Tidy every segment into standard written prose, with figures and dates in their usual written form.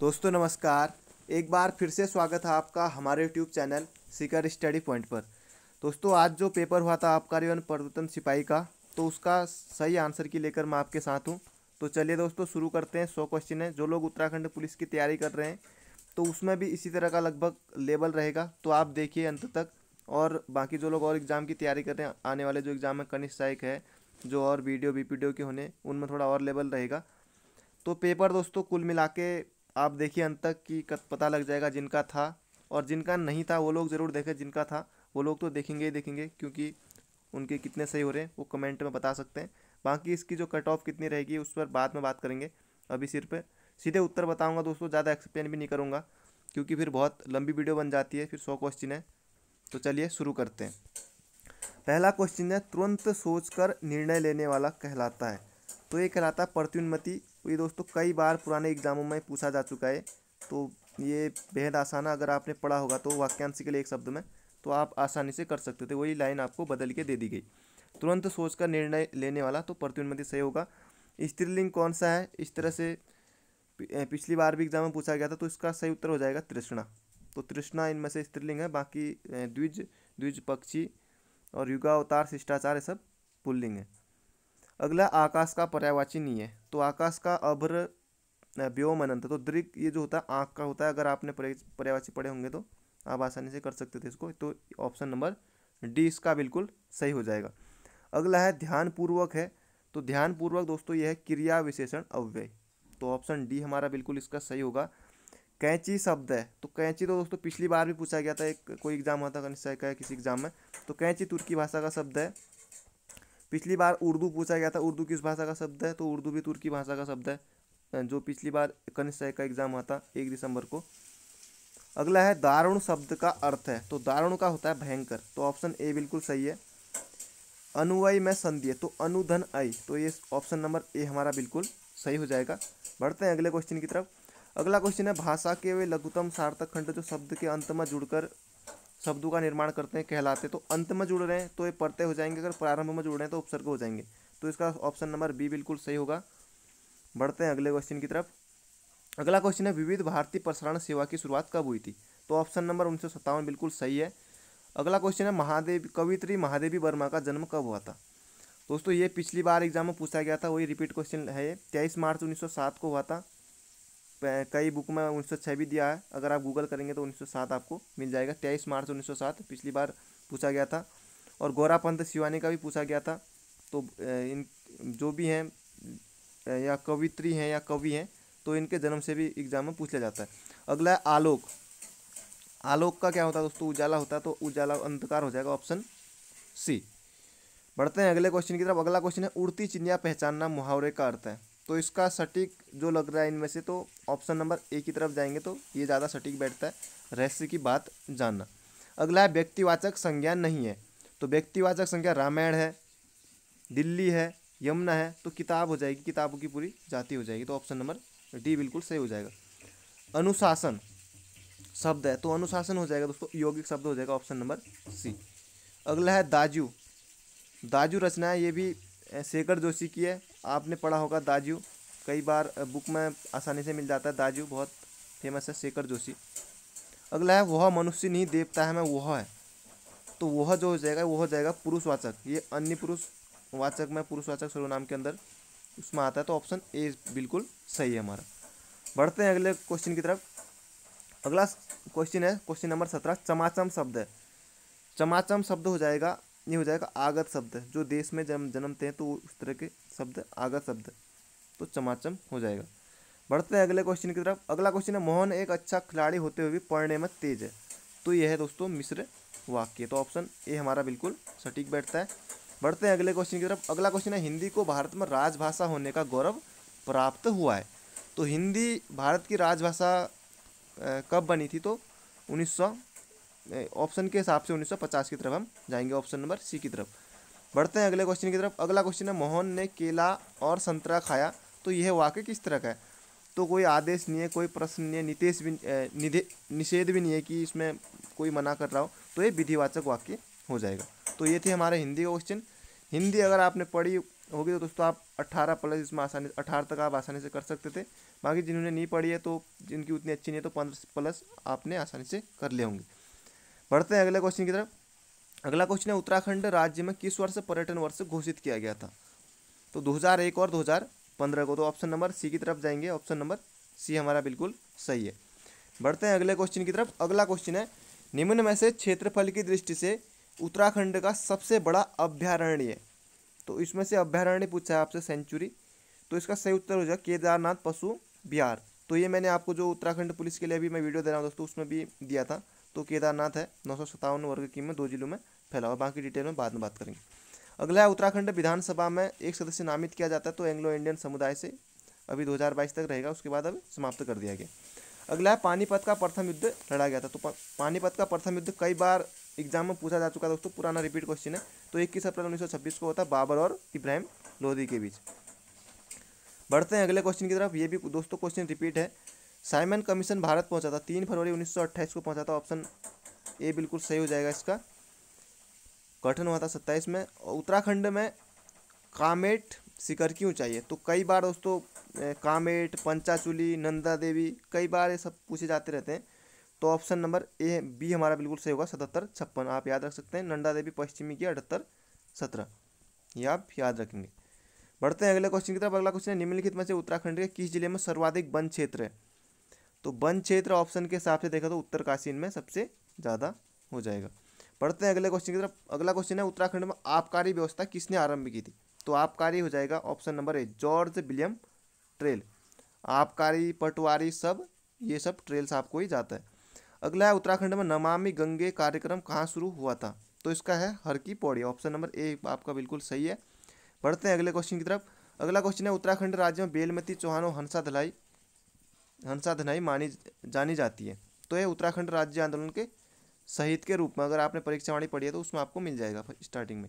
दोस्तों नमस्कार, एक बार फिर से स्वागत है आपका हमारे YouTube channel Sikar study point पर। दोस्तों आज जो पेपर हुआ था आबकारी एवं प्रवर्तन सिपाही का, तो उसका सही आंसर की लेकर मैं आपके साथ हूं। तो चलिए दोस्तों शुरू करते हैं। 100 क्वेश्चन है। जो लोग उत्तराखंड पुलिस की तैयारी कर रहे हैं तो उसमें भी इसी तरह का लगभग लेवल रहेगा, तो आप देखिए अंत तक। और बाकी जो लोग और एग्ज़ाम की तैयारी कर रहे हैं, आने वाले जो एग्ज़ाम है कनिष्ठ सहायक है, जो और वीडियो बीपीडीओ के होने, उनमें थोड़ा और लेवल रहेगा। तो पेपर दोस्तों कुल मिला के आप देखिए अंत तक कि पता लग जाएगा जिनका था, और जिनका नहीं था वो लोग ज़रूर देखें। जिनका था वो लोग तो देखेंगे ही देखेंगे, क्योंकि उनके कितने सही हो रहे हैं वो कमेंट में बता सकते हैं। बाकी इसकी जो कट ऑफ कितनी रहेगी उस पर बाद में बात करेंगे। अभी सिर्फ सीधे उत्तर बताऊंगा दोस्तों, ज़्यादा एक्सप्लेन भी नहीं करूँगा क्योंकि फिर बहुत लंबी वीडियो बन जाती है, फिर 100 क्वेश्चन है। तो चलिए शुरू करते हैं। पहला क्वेश्चन है, तुरंत सोचकर निर्णय लेने वाला कहलाता है। तो ये कहलाता है प्रतिउन्मति। ये दोस्तों कई बार पुराने एग्जामों में पूछा जा चुका है, तो ये बेहद आसान है। अगर आपने पढ़ा होगा तो वाक्यांश के लिए एक शब्द में, तो आप आसानी से कर सकते थे। वही लाइन आपको बदल के दे दी गई, तुरंत सोचकर निर्णय लेने वाला, तो प्रतिउन्मति सही होगा। स्त्रीलिंग कौन सा है? इस तरह से पिछली बार भी एग्जाम में पूछा गया था, तो इसका सही उत्तर हो जाएगा तृष्णा। तो तृष्णा इनमें से स्त्रीलिंग है। बाकी द्विज पक्षी और युगावतार शिष्टाचार, ये सब पुल्लिंग है। अगला आकाश का पर्यायवाची नहीं है, तो आकाश का अभ्र व्योम अनंत। तो दृग ये जो होता है आँख का होता है, अगर आपने पर्यायवाची पढ़े होंगे तो आप आसानी से कर सकते थे इसको। तो ऑप्शन नंबर डी इसका बिल्कुल सही हो जाएगा। अगला है ध्यानपूर्वक है, तो ध्यानपूर्वक दोस्तों यह है क्रिया विशेषण अव्यय, तो ऑप्शन डी हमारा बिल्कुल इसका सही होगा। कैंची शब्द है, तो कैंची तो दोस्तों पिछली बार भी पूछा गया था, एक कोई एग्जाम हुआ था कनिष्ठ का किसी एग्जाम में। तो कैंची तुर्की भाषा का शब्द है। पिछली बार उर्दू पूछा गया था, उर्दू किस भाषा का शब्द है? तो उर्दू भी तुर्की भाषा का शब्द है, जो पिछली बार कनिष्ठ का एग्जाम हुआ था 1 दिसंबर को। अगला है दारुण शब्द का अर्थ है, तो दारुण का होता है भयंकर, तो ऑप्शन ए बिल्कुल सही है। अनुअय में संधि है, तो अनुधन अय, तो ये ऑप्शन नंबर ए हमारा बिल्कुल सही हो जाएगा। बढ़ते हैं अगले क्वेश्चन की तरफ। अगला क्वेश्चन है, भाषा के वे लघुतम सार्थक खंड जो शब्द के अंत में जुड़कर शब्दों का निर्माण करते हैं कहलाते। तो अंत में जुड़ रहे हैं तो ये प्रत्यय हो जाएंगे, अगर प्रारंभ में जुड़ रहे हैं तो उपसर्ग हो जाएंगे। तो इसका ऑप्शन नंबर बी बिल्कुल सही होगा। बढ़ते हैं अगले क्वेश्चन की तरफ। अगला क्वेश्चन है, विविध भारतीय प्रसारण सेवा की शुरुआत कब हुई थी? तो ऑप्शन नंबर 1957 बिल्कुल सही है। अगला क्वेश्चन है, कवियत्री महादेवी वर्मा का जन्म कब हुआ था? दोस्तों ये पिछली बार एग्जाम में पूछा गया था, वही रिपीट क्वेश्चन है। 23 मार्च 1907 को हुआ था। कई बुक में 1906 भी दिया है, अगर आप गूगल करेंगे तो 1907 आपको मिल जाएगा। 23 मार्च 1907 पिछली बार पूछा गया था। और गौरापंत शिवानी का भी पूछा गया था। तो इन जो भी हैं या कवित्री हैं या कवि हैं, तो इनके जन्म से भी एग्जाम में पूछ लिया जाता है। अगला है आलोक। आलोक का क्या होता है दोस्तों? उजाला होता है, तो उजाला अंधकार हो जाएगा, ऑप्शन सी। बढ़ते हैं अगले क्वेश्चन की तरफ। अगला क्वेश्चन है, उड़ती चिड़िया पहचानना मुहावरे का अर्थ है। तो इसका सटीक जो लग रहा है इनमें से, तो ऑप्शन नंबर ए की तरफ जाएंगे, तो ये ज़्यादा सटीक बैठता है, रहस्य की बात जानना। अगला है, व्यक्तिवाचक संज्ञा नहीं है, तो व्यक्तिवाचक संज्ञा रामायण है, दिल्ली है, यमुना है, तो किताब हो जाएगी, किताबों की पूरी जाति हो जाएगी। तो ऑप्शन नंबर डी बिल्कुल सही हो जाएगा। अनुशासन शब्द है, तो अनुशासन हो जाएगा दोस्तों, यौगिक शब्द हो जाएगा, ऑप्शन नंबर सी। अगला है दाजू। दाजू रचना है, ये भी शेखर जोशी की है, आपने पढ़ा होगा दाजू, कई बार बुक में आसानी से मिल जाता है, दाजू बहुत फेमस है, शेखर जोशी। अगला है, वह मनुष्य नहीं देवता है मैं वह है, तो वह जो हो जाएगा वो हो जाएगा पुरुषवाचक, ये अन्य पुरुषवाचक में पुरुषवाचक सर्वनाम के अंदर उसमें आता है। तो ऑप्शन ए बिल्कुल सही है हमारा। बढ़ते हैं अगले क्वेश्चन की तरफ। अगला क्वेश्चन है, क्वेश्चन नंबर 17, चमाचम शब्द है। चमाचम शब्द हो जाएगा, ये हो जाएगा आगत शब्द, जो देश में जन्मते हैं तो उस तरह के शब्द आगत शब्द, तो चमाचम हो जाएगा। बढ़ते हैं अगले क्वेश्चन की तरफ। अगला क्वेश्चन है, मोहन एक अच्छा खिलाड़ी होते हुए भी पढ़ने में तेज है। तो यह है दोस्तों मिश्र वाक्य, तो ऑप्शन ए हमारा बिल्कुल सटीक बैठता है। बढ़ते हैं अगले क्वेश्चन की तरफ। अगला क्वेश्चन है, हिंदी को भारत में राजभाषा होने का गौरव प्राप्त हुआ है। तो हिंदी भारत की राजभाषा कब बनी थी? तो 1900 ऑप्शन के हिसाब से 1950 की तरफ हम जाएंगे, ऑप्शन नंबर सी की तरफ। बढ़ते हैं अगले क्वेश्चन की तरफ। अगला क्वेश्चन है, मोहन ने केला और संतरा खाया। तो यह वाक्य किस तरह का है? तो कोई आदेश नहीं है, कोई प्रश्न नहीं है, निषेध भी नहीं है कि इसमें कोई मना कर रहा हो, तो ये विधिवाचक वाक्य हो जाएगा। तो ये थे हमारे हिंदी का क्वेश्चन। हिंदी अगर आपने पढ़ी होगी तो दोस्तों आप 18+ इसमें आसानी 18 तक आप आसानी से कर सकते थे। बाकी जिन्होंने नहीं पढ़ी है तो जिनकी उतनी अच्छी नहीं है तो 15+ आपने आसानी से कर लिए होंगे। बढ़ते हैं अगले क्वेश्चन की तरफ। अगला क्वेश्चन है उत्तराखंड राज्य में किस वर्ष पर्यटन वर्ष घोषित किया गया था? तो 2001 और 2015 को। तो ऑप्शन नंबर सी की तरफ जाएंगे, ऑप्शन नंबर सी हमारा बिल्कुल सही है। बढ़ते हैं अगले क्वेश्चन की तरफ। अगला क्वेश्चन है निम्न में से क्षेत्रफल की दृष्टि से उत्तराखंड का सबसे बड़ा अभ्यारण्य है। तो इसमें से अभ्यारण्य पूछा है आपसे सेंचुरी, तो इसका सही उत्तर हो जाएगा केदारनाथ पशु विहार। तो ये मैंने आपको जो उत्तराखंड पुलिस के लिए भी मैं वीडियो दे रहा हूँ दोस्तों उसमें भी दिया था। तो केदारनाथ है 957 वर्ग की में 2 जिलों में फैला हुआ, बाकी डिटेल में बात करेंगे। अगला है उत्तराखंड विधानसभा में एक सदस्य नामित किया जाता है, तो एंग्लो इंडियन समुदाय से अभी 2022 तक रहेगा, उसके बाद अभी समाप्त कर दिया गया। अगला है पानीपत का प्रथम युद्ध लड़ा गया था। तो पानीपत का प्रथम युद्ध कई बार एग्जाम में पूछा जा चुका है दोस्तों, पुराना रिपीट क्वेश्चन है। तो 21 अप्रैल 1926 को होता बाबर और इब्राहिम लोधी के बीच। बढ़ते हैं अगले क्वेश्चन की तरफ। ये भी दोस्तों क्वेश्चन रिपीट है। साइमन कमीशन भारत पहुंचा था 3 फरवरी 1928 को पहुंचा था, ऑप्शन ए बिल्कुल सही हो जाएगा। इसका गठन हुआ था 27 में। उत्तराखंड में कामेट शिखर क्यों चाहिए? तो कई बार दोस्तों कामेट, पंचाचुली, नंदा देवी, कई बार ये सब पूछे जाते रहते हैं। तो ऑप्शन नंबर ए बी हमारा बिल्कुल सही होगा 77-56। आप याद रख सकते हैं नंदा देवी पश्चिमी की 78-17, ये आप याद रखेंगे। बढ़ते हैं अगले क्वेश्चन की तरफ। अगला क्वेश्चन है निम्नलिखित में से उत्तराखंड के किस जिले में सर्वाधिक वन क्षेत्र है? तो वन क्षेत्र ऑप्शन के हिसाब से देखा तो उत्तरकाशीन में सबसे ज़्यादा हो जाएगा। बढ़ते हैं अगले क्वेश्चन की तरफ। अगला क्वेश्चन है उत्तराखंड में आबकारी व्यवस्था किसने आरंभ की थी? तो आबकारी हो जाएगा option number A George William Traill. आबकारी, पटवारी, सब ये सब ट्रेल साहब को ही जाता है। अगला है उत्तराखंड में नमामि गंगे कार्यक्रम कहाँ शुरू हुआ था? तो इसका है हर की पौड़ी, ऑप्शन नंबर ए आपका बिल्कुल सही है। बढ़ते हैं अगले क्वेश्चन की तरफ। अगला क्वेश्चन है उत्तराखंड राज्य में बेलमती चौहान और हंसा धनाई जानी जाती है। तो ये उत्तराखंड राज्य आंदोलन के शहीद के रूप में, अगर आपने परीक्षा वाणी पढ़ी है तो उसमें आपको मिल जाएगा स्टार्टिंग में।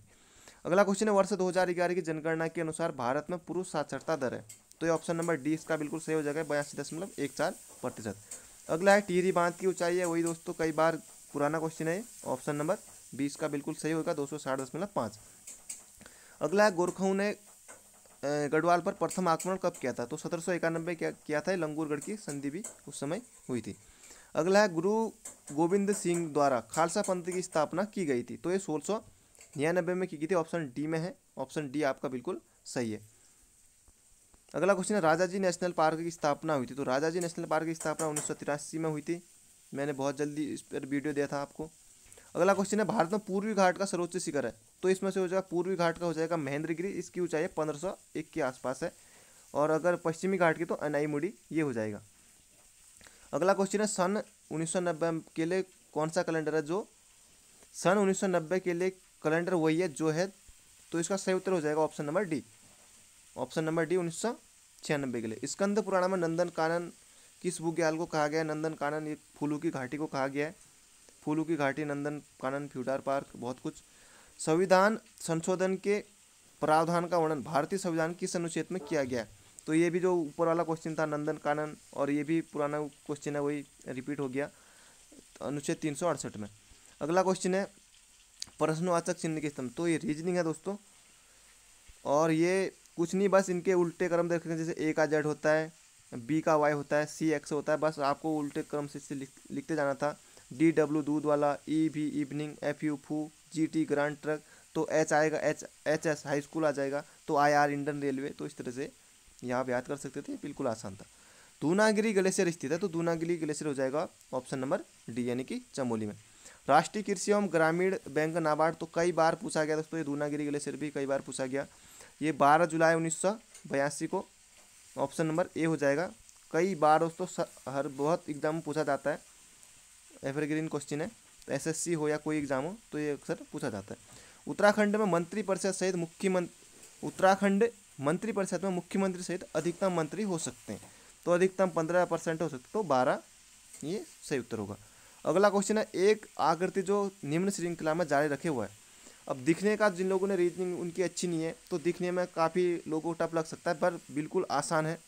अगला क्वेश्चन है वर्ष 2011 की जनगणना के अनुसार भारत में पुरुष साक्षरता दर है। तो ये ऑप्शन नंबर डी इसका बिल्कुल सही हो जाएगा 82.14%। अगला है टिहरी बांध की ऊंचाई है, वही दोस्तों कई बार पुराना क्वेश्चन है, ऑप्शन नंबर 20 का बिल्कुल सही होगा 260.5। अगला है गोरखों ने गढ़वाल पर प्रथम आक्रमण कब किया था? तो 1791 किया था, लंगूरगढ़ की संधि भी उस समय हुई थी। अगला है गुरु गोविंद सिंह द्वारा खालसा पंथ की स्थापना की गई थी। तो ये 1699 में की गई थी, ऑप्शन डी में है, ऑप्शन डी आपका बिल्कुल सही है। अगला क्वेश्चन है राजाजी नेशनल पार्क की स्थापना हुई थी। तो राजाजी नेशनल पार्क की स्थापना 1983 में हुई थी, मैंने बहुत जल्दी इस पर वीडियो दिया था आपको। अगला क्वेश्चन है भारत में पूर्वी घाट का सर्वोच्च शिखर है। तो इसमें से हो जाएगा पूर्वी घाट का हो जाएगा महेंद्रगिरी, इसकी ऊंचाई 1501 के आसपास है, और अगर पश्चिमी घाट की तो अनाईमुड़ी, ये हो जाएगा। अगला क्वेश्चन है सन 1990 के लिए कौन सा कैलेंडर है? जो सन 1990 के लिए कैलेंडर वही है जो है। तो इसका सही उत्तर हो जाएगा option number D, option number D 1996 के लिए। स्कंद पुराण में नंदन कानन किस बुग्याल को कहा गया? नंदन कानन ये फूलों की घाटी को कहा गया है, फूलों की घाटी, नंदन कानन फ्यूडर पार्क, बहुत कुछ। संविधान संशोधन के प्रावधान का वर्णन भारतीय संविधान किस अनुच्छेद में किया गया? तो ये भी जो ऊपर वाला क्वेश्चन था नंदन कानन, और ये भी पुराना क्वेश्चन है, वही रिपीट हो गया अनुच्छेद 368 में। अगला क्वेश्चन है प्रश्नवाचक चिन्ह के स्तंभ। तो ये रीजनिंग है दोस्तों, और ये कुछ नहीं, बस इनके उल्टे क्रम देख सकते हैं, जैसे ए का जेड होता है, बी का वाई होता है, सी एक्स होता है, बस आपको उल्टे क्रम से लिखते जाना था। डी डब्ल्यू दूध वाला, ई भी इवनिंग, एफ यू फू, जी टी ग्रांड ट्रक, तो एच आएगा एच एस हाई स्कूल आ जाएगा, तो आई आर इंडियन रेलवे। तो इस तरह से यहाँ आप याद कर सकते थे, बिल्कुल आसान था। दूनागिरी ग्लेशियर स्थित है, तो दूनागिरी ग्लेशियर हो जाएगा ऑप्शन नंबर डी, यानी कि चमोली में। राष्ट्रीय कृषि एवं ग्रामीण बैंक नाबार्ड, तो कई बार पूछा गया दोस्तों, ये दूनागिरी ग्लेशियर भी कई बार पूछा गया। ये 12 जुलाई 1982 को, ऑप्शन नंबर ए हो जाएगा। कई बार दोस्तों हर बहुत एग्जाम में पूछा जाता है, एवरग्रीन क्वेश्चन है, एसएससी हो या कोई एग्जाम हो तो ये अक्सर पूछा जाता है। उत्तराखंड में मंत्रिपरिषद सहित मुख्यमंत्री, उत्तराखंड मंत्रिपरिषद में मुख्यमंत्री सहित अधिकतम मंत्री हो सकते हैं। तो अधिकतम 15% हो सकते, तो 12 ये सही उत्तर होगा। अगला क्वेश्चन है एक आकृति जो निम्न श्रृंखला में जारी रखे हुआ है। अब दिखने का जिन लोगों ने रीजनिंग उनकी अच्छी नहीं है तो दिखने में काफ़ी लोगों को टफ लग सकता है, पर बिल्कुल आसान है,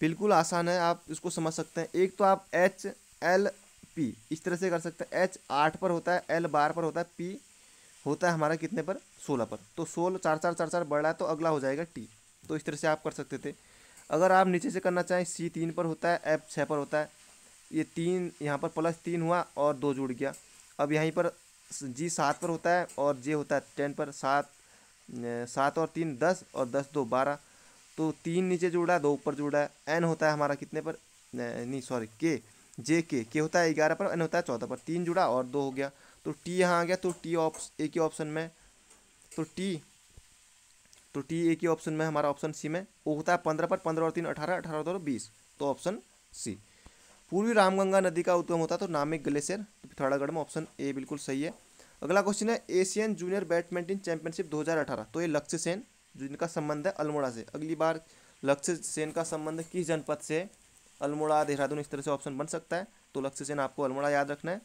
बिल्कुल आसान है, आप इसको समझ सकते हैं। एक तो आप एच एल पी इस तरह से कर सकते हैं, एच 8 पर होता है, एल 12 पर होता है, पी होता है हमारा कितने पर? 16 पर। तो 16 4 4 4 4 बढ़ रहा है, तो अगला हो जाएगा टी। तो इस तरह से आप कर सकते थे। अगर आप नीचे से करना चाहें C3 पर होता है, F6 पर होता है। ये 3 यहाँ पर +3 हुआ और 2 जुड़ गया। अब यहीं पर G7 पर होता है और J होता है 10 पर। 7 और 3 10 और 10 2 12। तो 3 नीचे जुड़ा, 2 ऊपर जुड़ा। N होता है हमारा कितने पर, नहीं सॉरी K, J K होता है 11 पर, N होता है 14 पर। 3 जुड़ा और 2 हो गया। तो T यहाँ आ गया। तो T A के ऑप्शन में, तो टी A के ऑप्शन में हमारा ऑप्शन C में। O होता है 15 पर, 15 और 3 18, 18 और 2 20। तो ऑप्शन C। पूर्वी रामगंगा नदी का उद्गम होता है तो नामिक ग्लेशियर, तो पिथौरागढ़ में। ऑप्शन ए बिल्कुल सही है। अगला क्वेश्चन है एशियन जूनियर बैडमिंटन चैंपियनशिप 2018। तो ये लक्ष्य सेन, जिनका संबंध है अल्मोड़ा से। अगली बार लक्ष्य सेन का संबंध किस जनपद से है? अल्मोड़ा, देहरादून, इस तरह से ऑप्शन बन सकता है। तो लक्ष्य सेन आपको अल्मोड़ा याद रखना है।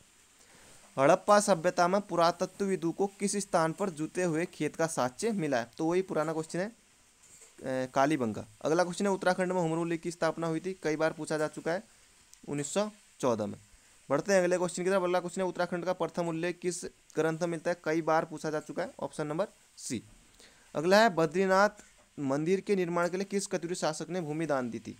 हड़प्पा सभ्यता में पुरातत्वविदों को किस स्थान पर जूते हुए खेत का साक्ष्य मिला है? तो वही पुराना क्वेश्चन है, कालीबंगा। अगला क्वेश्चन है उत्तराखंड में होम रूल की स्थापना हुई थी, कई बार पूछा जा चुका है, 1914 में। बढ़ते हैं अगले क्वेश्चन की तरफ। अगला क्वेश्चन है उत्तराखंड का प्रथम उल्लेख किस ग्रंथ में मिलता है? कई बार पूछा जा चुका है, ऑप्शन नंबर सी। अगला है बद्रीनाथ मंदिर के निर्माण के लिए किस कतिरी शासक ने भूमि दान दी थी?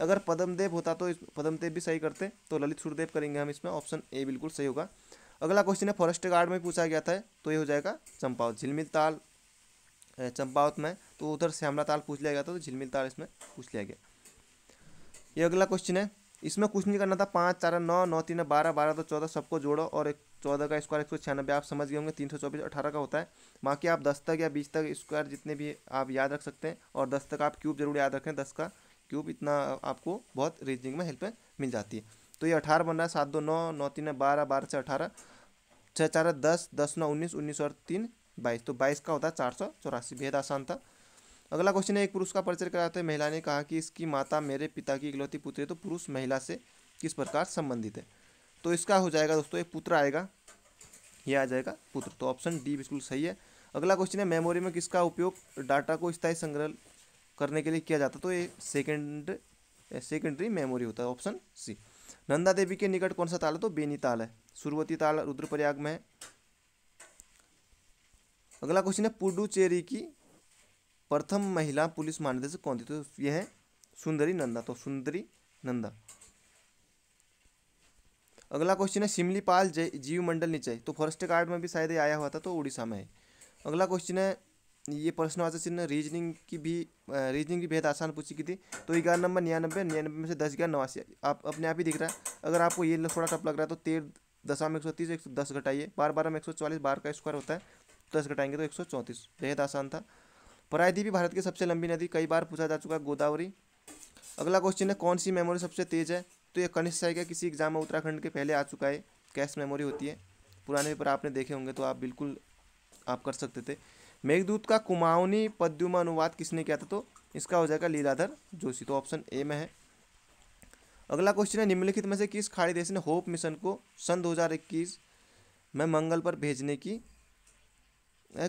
अगर पद्मदेव होता तो पद्मदेव भी सही करते, तो ललित सूर्यदेव करेंगे हम इसमें। ऑप्शन ए बिल्कुल सही होगा। अगला क्वेश्चन है फॉरेस्ट गार्ड में पूछा गया था, तो ये हो जाएगा चंपावत, झिलमिल ताल चंपावत में। तो उधर श्यामला ताल पूछ लिया गया था, तो झिलमिल ताल इसमें पूछ लिया गया। ये अगला क्वेश्चन है, इसमें कुछ नहीं करना था। 5, 4, 9, 9, 3, 12, 12, 14 सबको जोड़ो और 14 का स्क्वायर 196। आप समझ गए होंगे 324 18 का होता है। बाकी आप 10 तक या 20 तक स्क्वायर जितने भी आप याद रख सकते हैं, और 10 तक आप क्यूब जरूर याद रखें। 10 का क्यूब इतना आपको बहुत रीजनिंग में हेल्प मिल जाती है। तो ये 18 बन रहा है। 7, 2, 9, 9, 3, 12, 12 से 18, 6, 4, 10, 10, 9, 19, 19 और 3 22। तो 22 का होता है 484। बेहद आसान था। अगला क्वेश्चन है एक पुरुष का परिचय कराते हैं। महिला ने कहा कि इसकी माता मेरे पिता की इकलौती पुत्री है, तो पुरुष महिला से किस प्रकार संबंधित है? तो इसका हो जाएगा दोस्तों, ये पुत्र आएगा, ये आ जाएगा पुत्र। तो ऑप्शन डी बिल्कुल सही है। अगला क्वेश्चन है मेमोरी में किसका उपयोग डाटा को स्थायी संग्रह करने के लिए किया जाता? तो ये सेकेंडरी मेमोरी होता है। ऑप्शन सी। नंदा देवी के निकट कौन सा ताल है? तो बेनी ताल है। सुरवती ताल रुद्रप्रयाग में है। अगला क्वेश्चन है पुडुचेरी की प्रथम महिला पुलिस महानिदेशक कौन थी? तो ये है सुंदरी नंदा। तो सुंदरी नंदा। अगला क्वेश्चन है सिमलीपाल जीव मंडल नीचे। तो फॉरेस्ट गार्ड में भी शायद ये आया हुआ था, तो उड़ीसा में है। अगला क्वेश्चन है ये प्रश्नवाचक चिन्ह रीजनिंग की बेहद आसान पूछी गई थी। तो 11 नंबर 99 में से 10 11 89 आप अपने आप ही दिख रहा है। अगर आपको ये थोड़ा टफ लग रहा है तो 13 दशमलव 130 110 घटाइए। 12 12 में 144, 12 का स्क्वायर होता है, 10 घटाएंगे तो 134। बेहद आसान था। परायदी भी भारत की सबसे लंबी नदी, कई बार पूछा जा चुका है, गोदावरी। अगला क्वेश्चन है कौन सी मेमोरी सबसे तेज है? तो ये कनिष्ठ साई का किसी एग्जाम में उत्तराखंड के पहले आ चुका है। कैश मेमोरी होती है, पुराने पेपर आपने देखे होंगे, तो आप बिल्कुल आप कर सकते थे। मेघदूत का कुमाऊनी पद्युमा अनुवाद किसने किया था? तो इसका हो जाएगा लीलाधर जोशी। तो ऑप्शन ए में है। अगला क्वेश्चन है निम्नलिखित में से किस खाड़ी देश ने होप मिशन को सन 2021 में मंगल पर भेजने की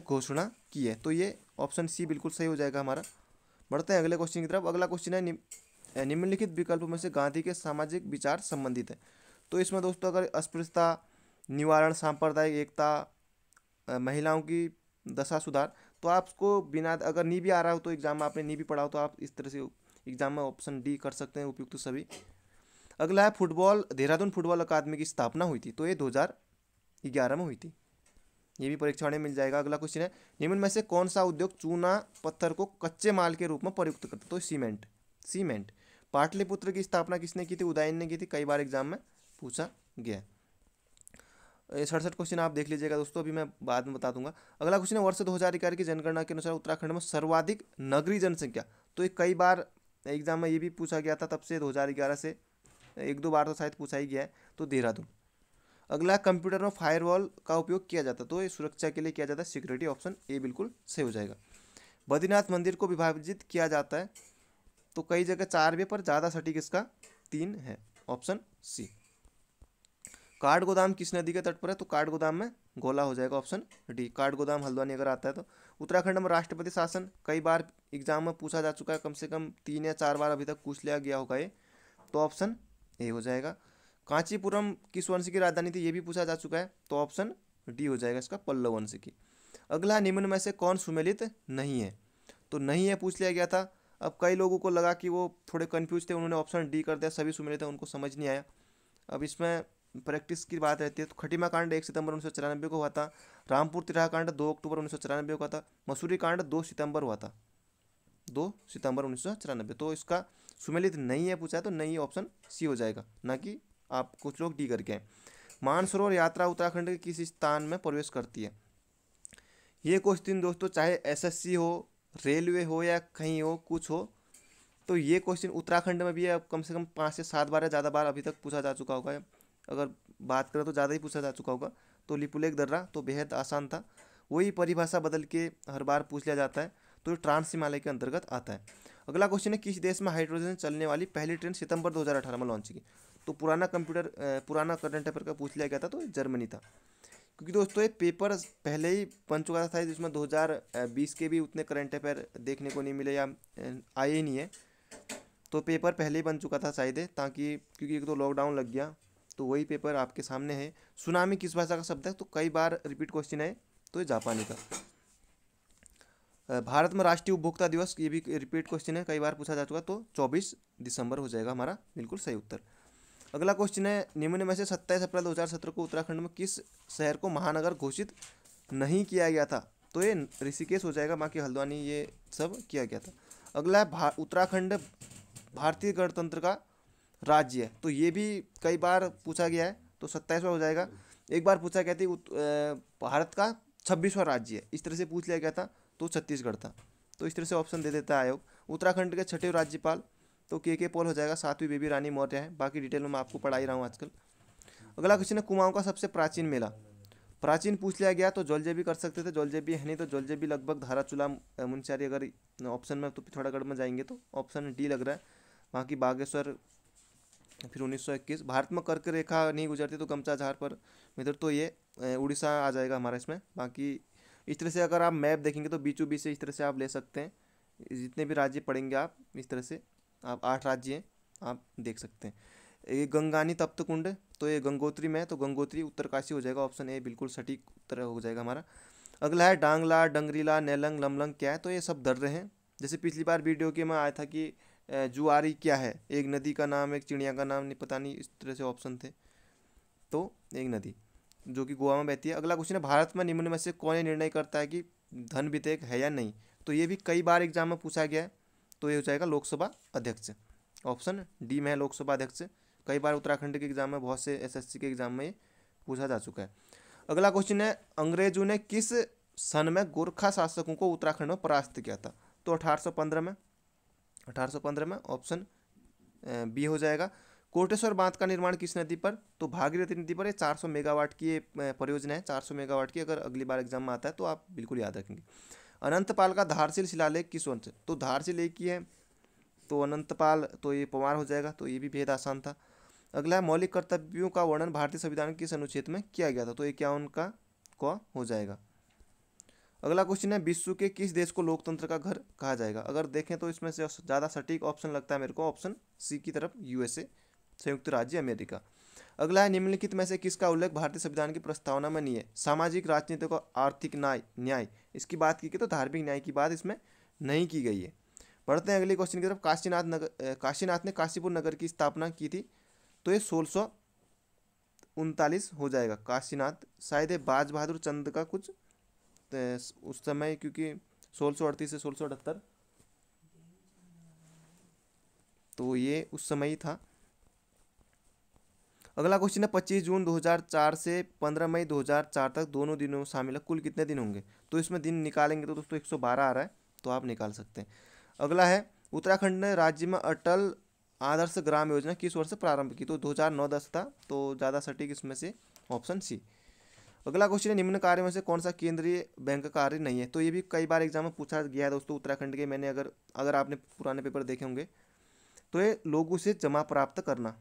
घोषणा की है? तो ये ऑप्शन सी बिल्कुल सही हो जाएगा हमारा। बढ़ते हैं अगले क्वेश्चन की तरफ। अगला क्वेश्चन है निम्नलिखित विकल्पों में से गांधी के सामाजिक विचार संबंधित है। तो इसमें दोस्तों अगर अस्पृश्यता निवारण, सांप्रदायिक एकता, महिलाओं की दशा सुधार, तो आपको बिना अगर नहीं भी आ रहा हो तो एग्जाम में आपने नहीं भी पढ़ा हो तो आप इस तरह से एग्जाम में ऑप्शन डी कर सकते हैं, उपयुक्त सभी। अगला है फुटबॉल, देहरादून फुटबॉल अकादमी की स्थापना हुई थी। तो ये 2011 में हुई थी। ये भी परीक्षा में मिल जाएगा। अगला क्वेश्चन है निम्न में से कौन सा उद्योग चूना पत्थर को कच्चे माल के रूप में प्रयुक्त करता? तो सीमेंट। पाटलिपुत्र की स्थापना किसने की थी? उदयन ने की थी। कई बार एग्जाम में पूछा गया। 67 क्वेश्चन आप देख लीजिएगा दोस्तों, अभी मैं बाद में बता दूंगा। अगला क्वेश्चन है वर्ष 2011 की जनगणना के अनुसार उत्तराखंड में सर्वाधिक नगरीय जनसंख्या। तो ये कई बार एग्जाम में ये भी पूछा गया था, तब से 2011 से 1-2 बार तो शायद पूछा ही गया है। तो देहरादून। अगला कंप्यूटर में फायरवॉल का उपयोग किया जाता, तो ये सुरक्षा के लिए किया जाता है, सिक्योरिटी। ऑप्शन ए बिल्कुल सही हो जाएगा। बद्रीनाथ मंदिर को विभाजित किया जाता है, तो कई जगह 4 पर ज़्यादा सटीक इसका 3 है। Option C. काठ गोदाम किस नदी के तट पर है? तो काठ गोदाम में गोला हो जाएगा। Option D. Kathgodam Haldwani अगर आता है तो। उत्तराखंड में राष्ट्रपति शासन कई बार एग्जाम में पूछा जा चुका है, कम से कम 3 या 4 बार अभी तक पूछ लिया गया होगा ये। तो ऑप्शन ए हो जाएगा। कांचीपुरम किस वंश की राजधानी थी? ये भी पूछा जा चुका है, तो ऑप्शन डी हो जाएगा इसका, पल्लव वंश की। अगला निम्न में से कौन सुमेलित नहीं है? तो नहीं है पूछ लिया गया था। अब कई लोगों को लगा कि वो थोड़े कंफ्यूज थे, उन्होंने ऑप्शन डी कर दिया, सभी सुमेरे थे, उनको समझ नहीं आया। अब इसमें प्रैक्टिस की बात रहती है। तो खटिमा कांड 1 सितंबर 1994 को हुआ था, रामपुर तिराहा कांड 2 अक्टूबर 1994 को हुआ था, मसूरी कांड 2 सितंबर हुआ था, 2 सितंबर 1994। तो इसका सुमेलित नहीं है पूछा, तो नहीं ऑप्शन सी हो जाएगा, ना कि आप कुछ लोग डी करके हैं। मानसरोवर यात्रा उत्तराखंड के किस स्थान में प्रवेश करती है? ये क्वेश्चन दोस्तों चाहे एसएससी हो, रेलवे हो या कहीं हो, कुछ हो, तो ये क्वेश्चन उत्तराखंड में भी है। अब कम से कम 5 से 7 बार या ज़्यादा बार अभी तक पूछा जा चुका होगा, अगर बात करें तो ज़्यादा ही पूछा जा चुका होगा। तो लिपुलेख दर्रा तो बेहद आसान था, वही परिभाषा बदल के हर बार पूछ लिया जाता है, तो ट्रांस हिमालय के अंतर्गत आता है। अगला क्वेश्चन है, किस देश में हाइड्रोजन चलने वाली पहली ट्रेन सितंबर 2018 में लॉन्च की? तो पुराना करंट अफेयर का पूछ लिया गया था, तो जर्मनी था, क्योंकि दोस्तों ये पेपर पहले ही बन चुका था जिसमें 2020 के भी उतने करंट अफेयर देखने को नहीं मिले या आए ही नहीं है, तो पेपर पहले ही बन चुका था शायद, ताकि क्योंकि एक तो लॉकडाउन लग गया, तो वही पेपर आपके सामने है। सुनामी किस भाषा का शब्द है? तो कई बार रिपीट क्वेश्चन है, तो ये जापानी का। भारत में राष्ट्रीय उपभोक्ता दिवस, ये भी रिपीट क्वेश्चन है, कई बार पूछा जा चुका, तो 24 दिसंबर हो जाएगा हमारा बिल्कुल सही उत्तर। अगला क्वेश्चन है, निम्न में से 27 अप्रैल 2017 को उत्तराखंड में किस शहर को महानगर घोषित नहीं किया गया था? तो ये ऋषिकेश हो जाएगा, बाकी हल्द्वानी ये सब किया गया था। अगला है, उत्तराखंड भारतीय गणतंत्र का राज्य है, तो ये भी कई बार पूछा गया है, तो 27वां हो जाएगा। एक बार पूछा गया था भारत का 26वां राज्य है, इस तरह से पूछ लिया गया था, तो छत्तीसगढ़ था, तो इस तरह से ऑप्शन दे देता है आयोग। उत्तराखंड के 6वें राज्यपाल तो के पॉल हो जाएगा, 7वीं बेबी रानी मौर्य है, बाकी डिटेल में मैं आपको पढ़ा ही रहा हूँ आजकल। अगला क्वेश्चन है, कुमाऊँ का सबसे प्राचीन मेला, प्राचीन पूछ लिया गया, तो जलजेबी कर सकते थे, जलजेबी है नहीं, तो जलजेबी लगभग धाराचूला मुंशियारी अगर ऑप्शन में तो पिथौरागढ़ में जाएंगे, तो ऑप्शन डी लग रहा है, बाकी बागेश्वर, फिर 1921। भारत में कर्क रेखा नहीं गुजरती, तो गमचा झार पर मित्र, तो ये उड़ीसा आ जाएगा हमारा इसमें। बाकी इस तरह से अगर आप मैप देखेंगे तो बीचों बीच से इस तरह से आप ले सकते हैं, जितने भी राज्य पढ़ेंगे आप इस तरह से, आप 8 राज्य हैं, आप देख सकते हैं। ये गंगानी तप्त कुंड, तो ये गंगोत्री में है, तो गंगोत्री उत्तरकाशी हो जाएगा, ऑप्शन ए बिल्कुल सटीक उत्तर हो जाएगा हमारा। अगला है, डांगला, डंगरीला, नेलंग, लमलंग क्या है? तो ये सब दर्रे हैं, जैसे पिछली बार वीडियो के में आया था कि जुआरी क्या है, एक नदी का नाम, एक चिड़िया का नाम, नहीं पता नहीं, इस तरह से ऑप्शन थे, तो एक नदी जो कि गोवा में बहती है। अगला क्वेश्चन है, भारत में निम्न में से कौन निर्णय करता है कि धन विधेयक है या नहीं? तो ये भी कई बार एग्जाम में पूछा गया है, तो ये हो जाएगा लोकसभा अध्यक्ष, ऑप्शन डी में है लोकसभा अध्यक्ष, कई बार उत्तराखंड के एग्जाम में, बहुत से एसएससी के एग्जाम में पूछा जा चुका है। अगला क्वेश्चन है, अंग्रेजों ने किस सन में गोरखा शासकों को उत्तराखंड में परास्त किया था? तो 1815 में, 1815 में ऑप्शन बी हो जाएगा। कोटेश्वर बांध का निर्माण किस नदी पर? तो भागीरथी नदी पर, ये 400 मेगावाट की परियोजना है, 400 मेगावाट की, अगर अगली बार एग्जाम में आता है तो आप बिल्कुल याद रखेंगे। अनंतपाल का धारशिल शिलालेख किस वंश? तो धारशिल एक ही है, तो अनंतपाल तो ये पंवार हो जाएगा, तो ये भी बेहद आसान था। अगला है, मौलिक कर्तव्यों का वर्णन भारतीय संविधान के किस अनुच्छेद में किया गया था? तो 51 का क हो जाएगा। अगला क्वेश्चन है, विश्व के किस देश को लोकतंत्र का घर कहा जाएगा? अगर देखें तो इसमें से ज़्यादा सटीक ऑप्शन लगता है मेरे को ऑप्शन सी की तरफ, यूएसए, संयुक्त राज्य अमेरिका। अगला है, निम्नलिखित में से किसका उल्लेख भारतीय संविधान की प्रस्तावना में नहीं है? सामाजिक, राजनीतिक और आर्थिक न्याय, इसकी बात की गई, तो धार्मिक न्याय की बात इसमें नहीं की गई है। बढ़ते हैं अगले क्वेश्चन की तरफ। काशीनाथ ने काशीपुर नगर की स्थापना की थी, तो ये 1639 हो जाएगा। काशीनाथ शायद है बाज बहादुर चंद का कुछ उस समय, क्योंकि 1638 से 1678, तो ये उस समय ही था। अगला क्वेश्चन है, 25 जून 2004 से 15 मई 2004 तक दोनों दिनों में शामिल है, कुल कितने दिन होंगे? तो इसमें दिन निकालेंगे तो दोस्तों 112 आ रहा है, तो आप निकाल सकते हैं। अगला है, उत्तराखंड ने राज्य में अटल आदर्श ग्राम योजना किस वर्ष प्रारंभ की? तो 2009-10 था, तो ज़्यादा सटीक इसमें से ऑप्शन सी। अगला क्वेश्चन है, निम्न कार्यों में से कौन सा केंद्रीय बैंक कार्य नहीं है? तो ये भी कई बार एग्जाम में पूछा गया है दोस्तों उत्तराखंड के, मैंने अगर आपने पुराने पेपर देखे होंगे, तो ये लोगों से जमा प्राप्त करना,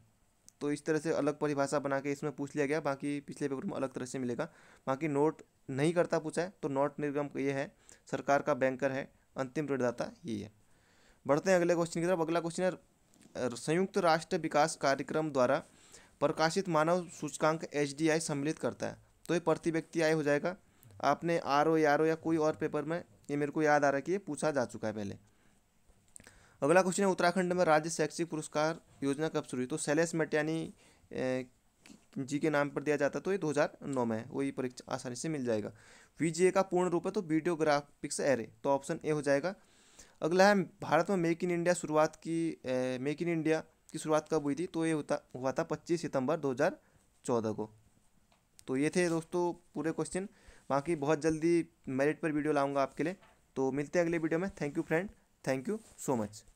तो इस तरह से अलग परिभाषा बना के इसमें पूछ लिया गया, बाकी पिछले पेपर में अलग तरह से मिलेगा। बाकी नोट नहीं करता पूछा है, तो नोट निर्गम ये है, सरकार का बैंकर है, अंतिम ऋणदाता ये है। बढ़ते हैं अगले क्वेश्चन की तरफ। अगला क्वेश्चन है, संयुक्त राष्ट्र विकास कार्यक्रम द्वारा प्रकाशित मानव सूचकांक HDI सम्मिलित करता है, तो ये प्रति व्यक्ति आय हो जाएगा। आपने RO या कोई और पेपर में, ये मेरे को याद आ रहा है कि ये पूछा जा चुका है पहले। अगला क्वेश्चन है उत्तराखंड में राज्य शैक्षिक पुरस्कार योजना कब शुरू हुई, तो शैलेश मटयानी जी के नाम पर दिया जाता, तो ये 2009 में है, वही परीक्षा आसानी से मिल जाएगा। वीजीए का पूर्ण रूप है तो वीडियोग्राफिक्स एरे, तो ऑप्शन ए हो जाएगा। अगला है भारत में मेक इन इंडिया की शुरुआत कब हुई थी, तो ये हुआ था 25 सितंबर 2014 को। तो ये थे दोस्तों पूरे क्वेश्चन, बाकी बहुत जल्दी मेरिट पर वीडियो लाऊंगा आपके लिए। तो मिलते हैं अगले वीडियो में। Thank you friend, thank you so much.